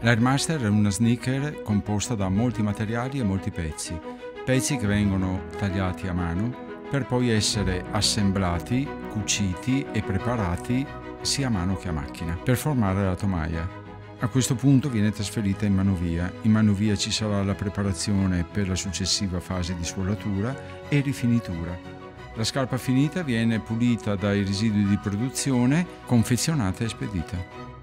L'Airmaster è una sneaker composta da molti materiali e molti pezzi che vengono tagliati a mano per poi essere assemblati, cuciti e preparati sia a mano che a macchina per formare la tomaia. A questo punto viene trasferita in manovia. In manovia ci sarà la preparazione per la successiva fase di suolatura e rifinitura. La scarpa finita viene pulita dai residui di produzione, confezionata e spedita.